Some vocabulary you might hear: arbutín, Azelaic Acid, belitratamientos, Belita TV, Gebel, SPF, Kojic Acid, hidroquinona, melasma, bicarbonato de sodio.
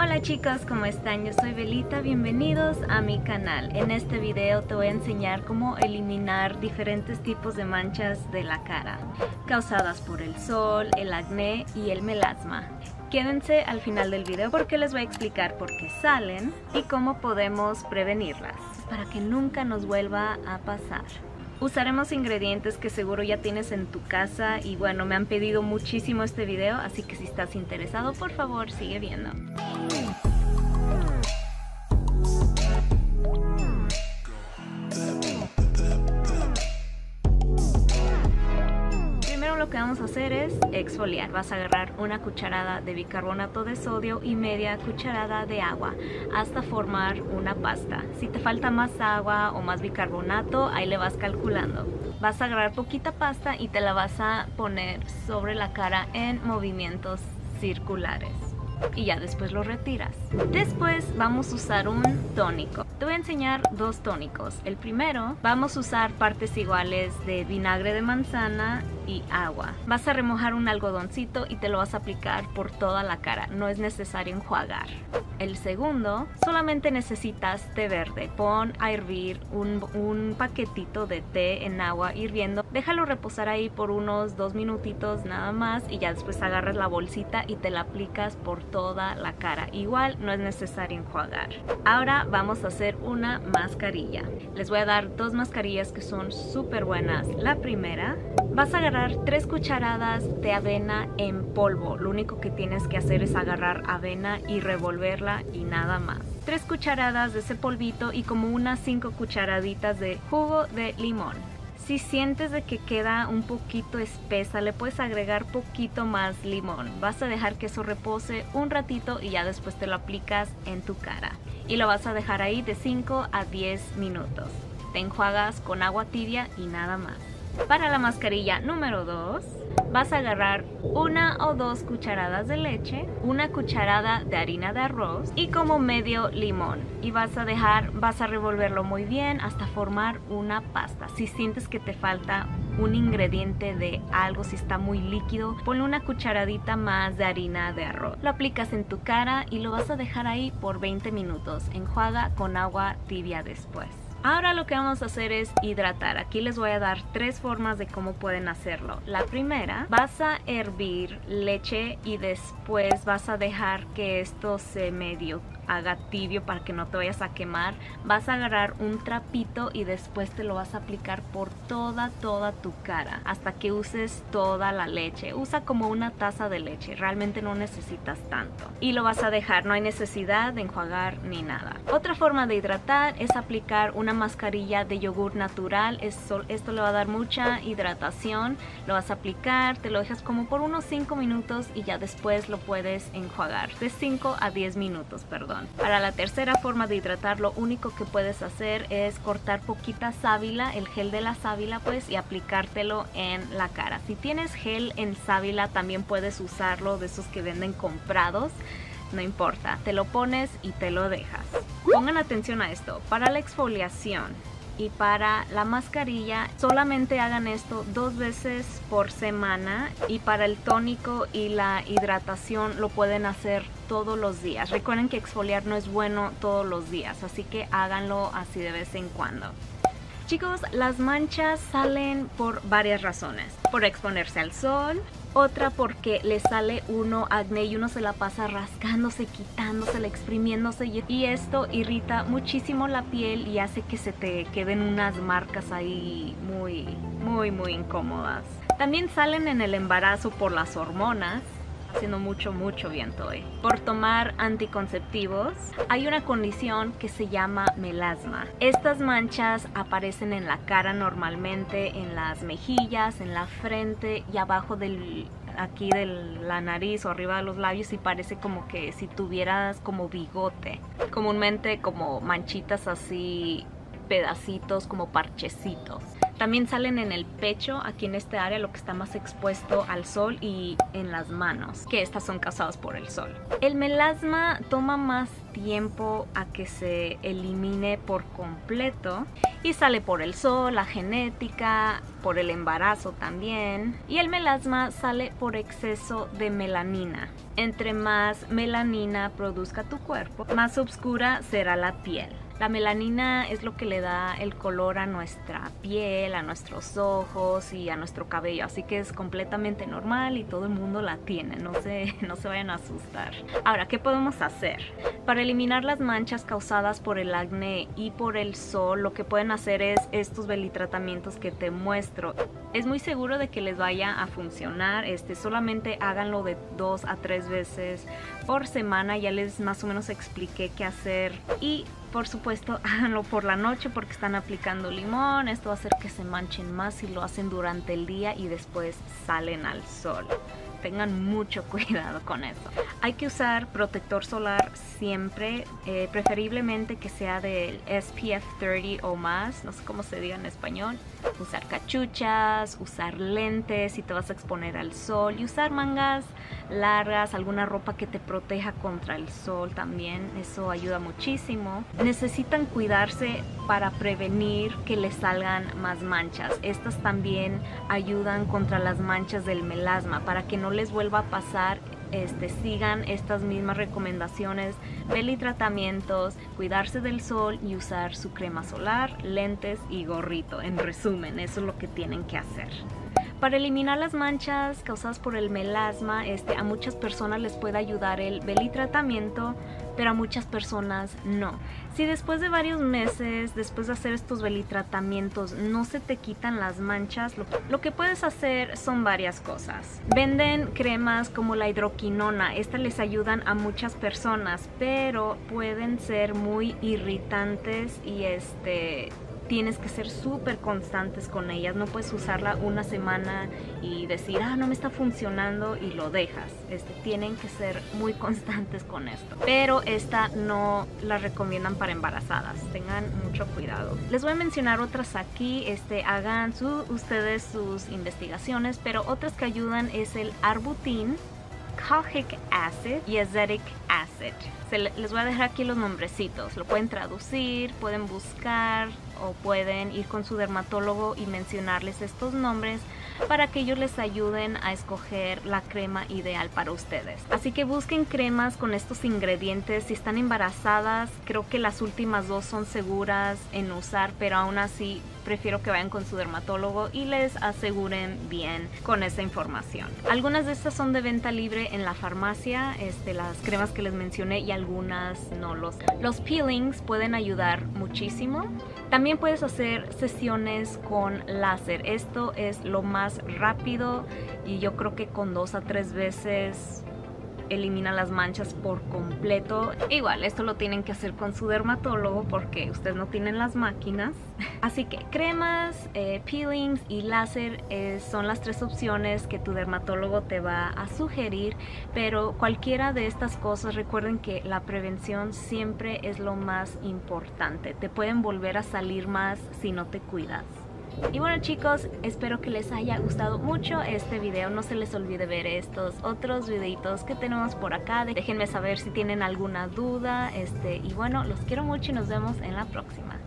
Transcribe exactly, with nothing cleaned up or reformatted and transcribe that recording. Hola chicos, ¿cómo están? Yo soy Belita, bienvenidos a mi canal. En este video te voy a enseñar cómo eliminar diferentes tipos de manchas de la cara, causadas por el sol, el acné y el melasma. Quédense al final del video porque les voy a explicar por qué salen y cómo podemos prevenirlas, para que nunca nos vuelva a pasar. Usaremos ingredientes que seguro ya tienes en tu casa y bueno, me han pedido muchísimo este video, así que si estás interesado, por favor, sigue viendo. Primero lo que vamos a hacer es exfoliar. Vas a agarrar una cucharada de bicarbonato de sodio y media cucharada de agua hasta formar una pasta. Si te falta más agua o más bicarbonato, ahí le vas calculando. Vas a agarrar poquita pasta y te la vas a poner sobre la cara en movimientos circulares. Y ya después lo retiras. Después vamos a usar un tónico. Te voy a enseñar dos tónicos. El primero, vamos a usar partes iguales de vinagre de manzana y agua. Vas a remojar un algodoncito y te lo vas a aplicar por toda la cara. No es necesario enjuagar. El segundo, solamente necesitas té verde. Pon a hervir un, un paquetito de té en agua hirviendo. Déjalo reposar ahí por unos dos minutitos nada más y ya después agarras la bolsita y te la aplicas por toda la cara. Igual no es necesario enjuagar. Ahora vamos a hacer una mascarilla. Les voy a dar dos mascarillas que son súper buenas. La primera, vas a agarrar tres cucharadas de avena en polvo. Lo único que tienes que hacer es agarrar avena y revolverla y nada más. Tres cucharadas de ese polvito y como unas cinco cucharaditas de jugo de limón. Si sientes de que queda un poquito espesa, le puedes agregar poquito más limón. Vas a dejar que eso repose un ratito y ya después te lo aplicas en tu cara. Y lo vas a dejar ahí de cinco a diez minutos. Te enjuagas con agua tibia y nada más. Para la mascarilla número dos, vas a agarrar una o dos cucharadas de leche, una cucharada de harina de arroz y como medio limón. Y vas a dejar, vas a revolverlo muy bien hasta formar una pasta. Si sientes que te falta un ingrediente de algo, si está muy líquido, ponle una cucharadita más de harina de arroz. Lo aplicas en tu cara y lo vas a dejar ahí por veinte minutos. Enjuaga con agua tibia después. Ahora lo que vamos a hacer es hidratar. Aquí les voy a dar tres formas de cómo pueden hacerlo. La primera, vas a hervir leche y después vas a dejar que esto se medio haga tibio para que no te vayas a quemar. Vas a agarrar un trapito y después te lo vas a aplicar por toda toda tu cara hasta que uses toda la leche. Usa como una taza de leche, realmente no necesitas tanto. Y lo vas a dejar, no hay necesidad de enjuagar ni nada. Otra forma de hidratar es aplicar una mascarilla de yogur natural. Esto, esto le va a dar mucha hidratación. Lo vas a aplicar, te lo dejas como por unos cinco minutos y ya después lo puedes enjuagar. De cinco a diez minutos, perdón. Para la tercera forma de hidratar, lo único que puedes hacer es cortar poquita sábila, el gel de la sábila pues, y aplicártelo en la cara. Si tienes gel en sábila también puedes usarlo, de esos que venden comprados, no importa, te lo pones y te lo dejas. Pongan atención a esto, para la exfoliación y para la mascarilla solamente hagan esto dos veces por semana, y para el tónico y la hidratación lo pueden hacer todos los días. Recuerden que exfoliar no es bueno todos los días, así que háganlo así de vez en cuando. Chicos, las manchas salen por varias razones. Por exponerse al sol, otra porque le sale uno acné y uno se la pasa rascándose, quitándosela, exprimiéndose, y esto irrita muchísimo la piel y hace que se te queden unas marcas ahí muy, muy, muy incómodas. También salen en el embarazo por las hormonas. Haciendo mucho, mucho viento hoy. Por tomar anticonceptivos. Hay una condición que se llama melasma. Estas manchas aparecen en la cara normalmente, en las mejillas, en la frente y abajo del, aquí de la nariz o arriba de los labios, y parece como que si tuvieras como bigote. Comúnmente como manchitas así, pedacitos, como parchecitos. También salen en el pecho, aquí en este área, lo que está más expuesto al sol, y en las manos, que estas son causadas por el sol. El melasma toma más tiempo a que se elimine por completo y sale por el sol, la genética, por el embarazo también. Y el melasma sale por exceso de melanina. Entre más melanina produzca tu cuerpo, más oscura será la piel. La melanina es lo que le da el color a nuestra piel, a nuestros ojos y a nuestro cabello, así que es completamente normal y todo el mundo la tiene, no se, no se vayan a asustar. Ahora, ¿qué podemos hacer? Para eliminar las manchas causadas por el acné y por el sol, lo que pueden hacer es estos belitratamientos que te muestro. Es muy seguro de que les vaya a funcionar, este, solamente háganlo de dos a tres veces por semana, ya les más o menos expliqué qué hacer. Y por supuesto, háganlo por la noche porque están aplicando limón. Esto va a hacer que se manchen más si lo hacen durante el día y después salen al sol. Tengan mucho cuidado con eso. Hay que usar protector solar siempre, eh, preferiblemente que sea del S P F treinta o más, no sé cómo se diga en español. Usar cachuchas, usar lentes si te vas a exponer al sol, y usar mangas largas, alguna ropa que te proteja contra el sol también, eso ayuda muchísimo. Necesitan cuidarse para prevenir que les salgan más manchas. Estas también ayudan contra las manchas del melasma, para que no les vuelva a pasar. Este, sigan estas mismas recomendaciones, belitratamientos, cuidarse del sol y usar su crema solar, lentes y gorrito. En resumen, eso es lo que tienen que hacer. Para eliminar las manchas causadas por el melasma, este, a muchas personas les puede ayudar el belitratamiento, pero a muchas personas no. Si después de varios meses, después de hacer estos belitratamientos, no se te quitan las manchas, lo, lo que puedes hacer son varias cosas. Venden cremas como la hidroquinona, estas les ayudan a muchas personas, pero pueden ser muy irritantes y este... tienes que ser súper constantes con ellas. No puedes usarla una semana y decir, ah, no me está funcionando y lo dejas. Este, tienen que ser muy constantes con esto. Pero esta no la recomiendan para embarazadas. Tengan mucho cuidado. Les voy a mencionar otras aquí. Este, hagan su, ustedes sus investigaciones. Pero otras que ayudan es el arbutín, Kojic Acid y Azelaic Acid. Se le, les voy a dejar aquí los nombrecitos. Lo pueden traducir, pueden buscar o pueden ir con su dermatólogo y mencionarles estos nombres para que ellos les ayuden a escoger la crema ideal para ustedes. Así que busquen cremas con estos ingredientes. Si están embarazadas, creo que las últimas dos son seguras en usar, pero aún así prefiero que vayan con su dermatólogo y les aseguren bien con esa información. Algunas de estas son de venta libre en la farmacia, este, las cremas que les mencioné, y algunas no. Los, los peelings pueden ayudar muchísimo. También puedes hacer sesiones con láser. Esto es lo más rápido y yo creo que con dos a tres veces elimina las manchas por completo. Igual, esto lo tienen que hacer con su dermatólogo porque ustedes no tienen las máquinas. Así que cremas, eh, peelings y láser eh, son las tres opciones que tu dermatólogo te va a sugerir, pero cualquiera de estas cosas, recuerden que la prevención siempre es lo más importante. Te pueden volver a salir más si no te cuidas. Y bueno, chicos, espero que les haya gustado mucho este video. No se les olvide ver estos otros videitos que tenemos por acá. Déjenme saber si tienen alguna duda. Este, y bueno, los quiero mucho y nos vemos en la próxima.